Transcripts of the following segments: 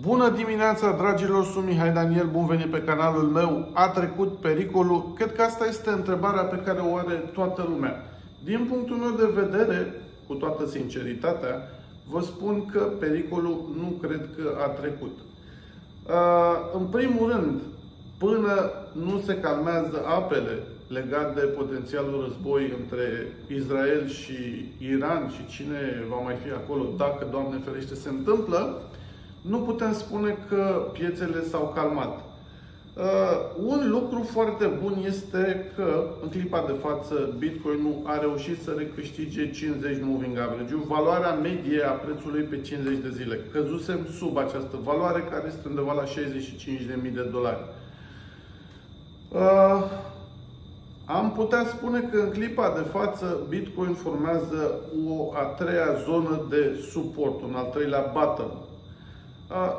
Bună dimineața, dragilor, sunt Mihai Daniel, bun venit pe canalul meu. A trecut pericolul? Cred că asta este întrebarea pe care o are toată lumea. Din punctul meu de vedere, cu toată sinceritatea, vă spun că pericolul nu cred că a trecut. În primul rând, până nu se calmează apele legate de potențialul război între Israel și Iran și cine va mai fi acolo, dacă, Doamne ferește, se întâmplă, nu putem spune că piețele s-au calmat. Un lucru foarte bun este că, în clipa de față, Bitcoinul a reușit să recâștige 50 moving average-ul, valoarea medie a prețului pe 50 de zile. Căzusem sub această valoare, care este undeva la $65.000. Am putea spune că în clipa de față Bitcoin formează o a treia zonă de suport, un al treilea bottom.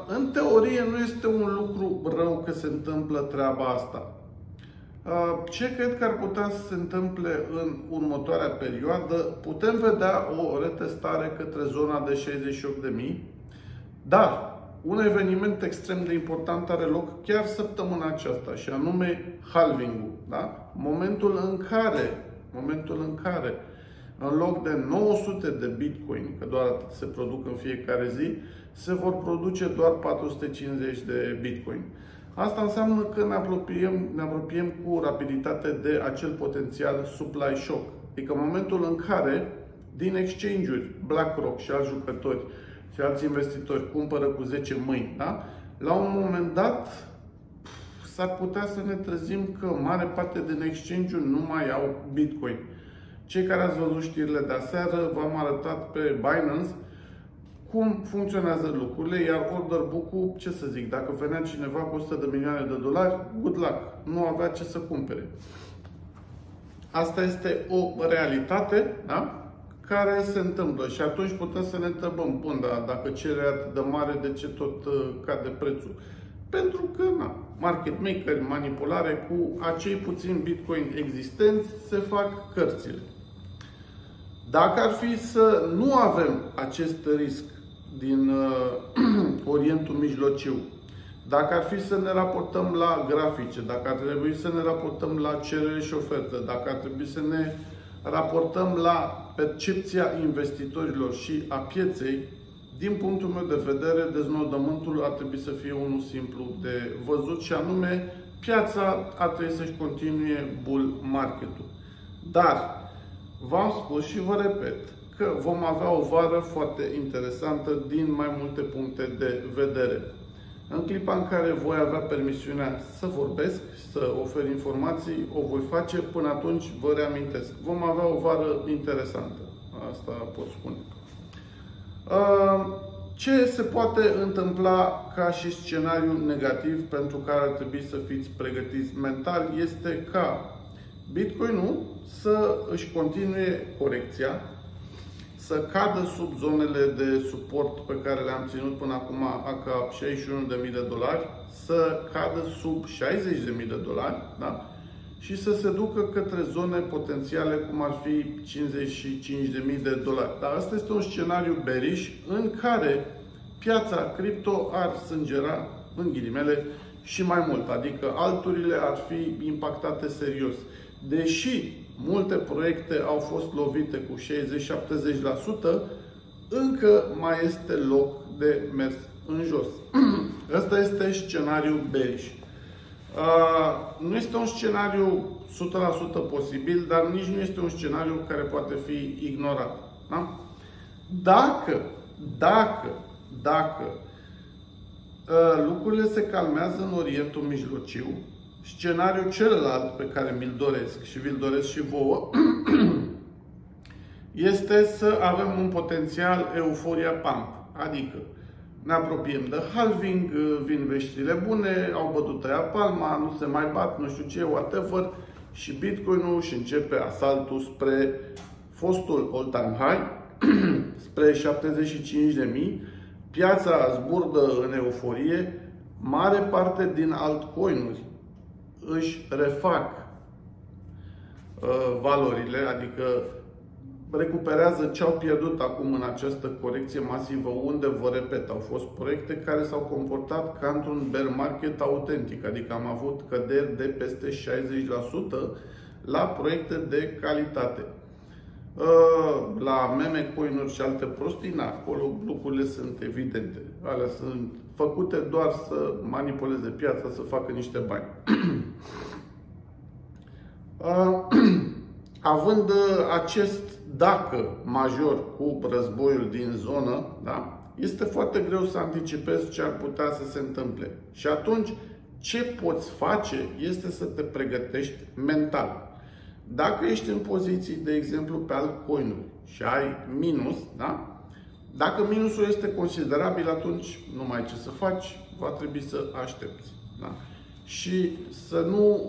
În teorie nu este un lucru rău că se întâmplă treaba asta. Ce cred că ar putea să se întâmple în următoarea perioadă? Putem vedea o retestare către zona de 68.000, dar un eveniment extrem de important are loc chiar săptămâna aceasta, și anume halving-ul. Da? Momentul în care, în loc de 900 de bitcoin, că doar atât se produc în fiecare zi, se vor produce doar 450 de bitcoin. Asta înseamnă că ne apropiem cu rapiditate de acel potențial supply shock. Adică momentul în care, din exchange-uri, BlackRock și alți jucători, și alți investitori cumpără cu 10 mâini, da? La un moment dat s-ar putea să ne trezim că mare parte din exchange-uri nu mai au Bitcoin. Cei care ați văzut știrile de aseară, v-am arătat pe Binance cum funcționează lucrurile, iar order book-ul, ce să zic, dacă venea cineva cu $100 de milioane, good luck, nu avea ce să cumpere. Asta este o realitate, da? Care se întâmplă și atunci putem să ne întrebăm, bun, dar dacă cererea e atât de mare, de ce tot cade prețul? Pentru că, na, market maker, manipulare cu acei puțini bitcoin existenți, se fac cărțile. Dacă ar fi să nu avem acest risc din Orientul Mijlociu, dacă ar fi să ne raportăm la grafice, dacă ar trebui să ne raportăm la cerere și ofertă, dacă ar trebui să ne raportăm la percepția investitorilor și a pieței, din punctul meu de vedere, deznodământul ar trebui să fie unul simplu de văzut, și anume, piața ar trebui să-și continue bull market-ul. Dar v-am spus și vă repet că vom avea o vară foarte interesantă din mai multe puncte de vedere. În clipa în care voi avea permisiunea să vorbesc, să ofer informații, o voi face. Până atunci vă reamintesc, vom avea o vară interesantă. Asta pot spune. Ce se poate întâmpla ca și scenariu negativ pentru care ar trebui să fiți pregătiți mental este ca Bitcoin-ul să își continue corecția, să cadă sub zonele de suport pe care le-am ținut până acum, ca $61.000, să cadă sub $60.000, da? Și să se ducă către zone potențiale cum ar fi $55.000. Dar asta este un scenariu bearish în care piața cripto ar sângera, în ghilimele, și mai mult, adică alturile ar fi impactate serios. Deși multe proiecte au fost lovite cu 60-70%, încă mai este loc de mers în jos. Asta este scenariul bearish. Nu este un scenariu 100% posibil, dar nici nu este un scenariu care poate fi ignorat. Da? Dacă lucrurile se calmează în Orientul Mijlociu, scenariul celălalt pe care mi-l doresc și vi-l doresc și vouă este să avem un potențial euforia pump. Adică ne apropiem de halving, vin veștile bune, au bătut aia palma, nu se mai bat, nu știu ce, whatever, și Bitcoin-ul și începe asaltul spre fostul all-time high, spre 75.000, piața zburdă în euforie, mare parte din altcoin-uri își refac valorile, adică recuperează ce au pierdut acum în această corecție masivă, unde, vă repet, au fost proiecte care s-au comportat ca într-un bear market autentic, adică am avut căderi de peste 60% la proiecte de calitate. La meme coin-uri și alte prostii, acolo lucrurile sunt evidente. Alea sunt făcute doar să manipuleze piața, să facă niște bani. Având acest dacă major cu războiul din zonă, da, este foarte greu să anticipezi ce ar putea să se întâmple. Și atunci, ce poți face este să te pregătești mental. Dacă ești în poziții, de exemplu, pe altcoin-uri și ai minus, da? Dacă minusul este considerabil, atunci nu mai ai ce să faci, va trebui să aștepți. Da? Și să nu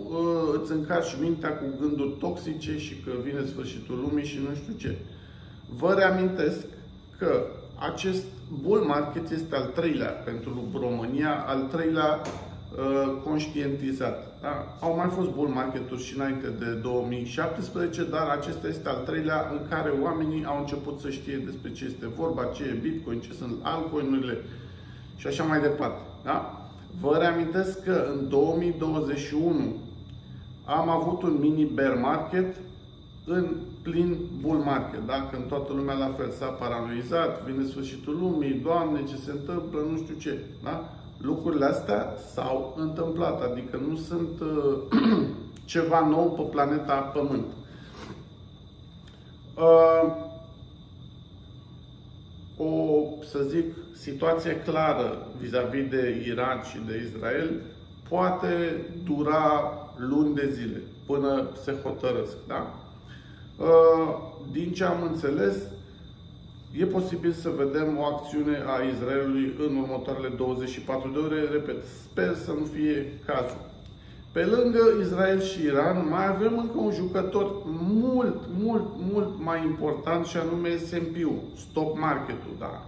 îți încarci mintea cu gânduri toxice și că vine sfârșitul lumii și nu știu ce. Vă reamintesc că acest bull market este al treilea pentru România, al treilea conștientizat. Da? Au mai fost bull market-uri și înainte de 2017, dar acesta este al treilea în care oamenii au început să știe despre ce este vorba, ce e Bitcoin, ce sunt altcoin-urile și așa mai departe. Da? Vă reamintesc că în 2021 am avut un mini bear market în plin bull market. Da? Când toată lumea la fel s-a paranoizat, vine sfârșitul lumii, Doamne, ce se întâmplă, nu știu ce. Da? Lucrurile astea s-au întâmplat, adică nu sunt ceva nou pe planeta Pământ. O, să zic, situație clară vis-a-vis de Iran și de Israel poate dura luni de zile, până se hotărăsc. Da? Din ce am înțeles, e posibil să vedem o acțiune a Israelului în următoarele 24 de ore. Repet, sper să nu fie cazul. Pe lângă Israel și Iran, mai avem încă un jucător mult mai important și anume S&P-ul, stock market-ul. Da?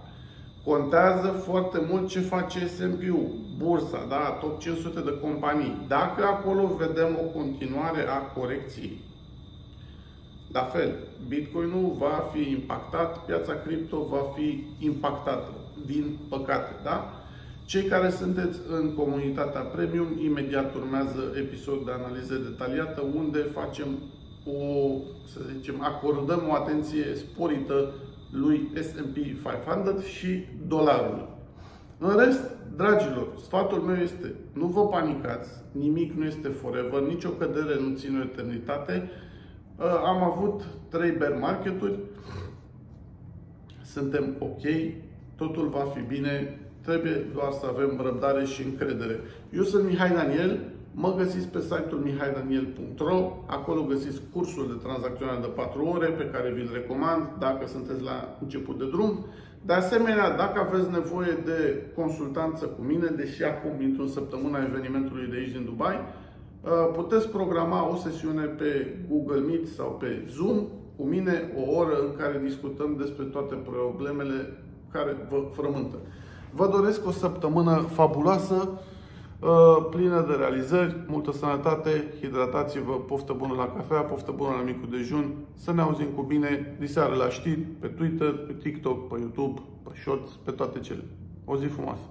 Contează foarte mult ce face S&P-ul, bursa, da? Top 500 de companii. Dacă acolo vedem o continuare a corecției, la fel, Bitcoinul va fi impactat, piața cripto va fi impactată, din păcate, da? Cei care sunteți în comunitatea Premium, imediat urmează episod de analiză detaliată, unde facem o, să zicem, acordăm o atenție sporită lui S&P 500 și dolarului. În rest, dragilor, sfatul meu este, nu vă panicați, nimic nu este forever, nicio cădere nu ține o eternitate. Am avut 3 bear market-uri, suntem ok, totul va fi bine, trebuie doar să avem răbdare și încredere. Eu sunt Mihai Daniel, mă găsiți pe site-ul mihaidaniel.ro, acolo găsiți cursul de tranzacționare de 4 ore pe care vi-l recomand dacă sunteți la început de drum. De asemenea, dacă aveți nevoie de consultanță cu mine, deși acum intru în săptămâna evenimentului de aici din Dubai, puteți programa o sesiune pe Google Meet sau pe Zoom cu mine, o oră în care discutăm despre toate problemele care vă frământă. Vă doresc o săptămână fabuloasă, plină de realizări, multă sănătate, hidratați-vă, poftă bună la cafea, poftă bună la micul dejun, să ne auzim cu bine diseară la știri, pe Twitter, pe TikTok, pe YouTube, pe Shorts, pe toate cele. O zi frumoasă!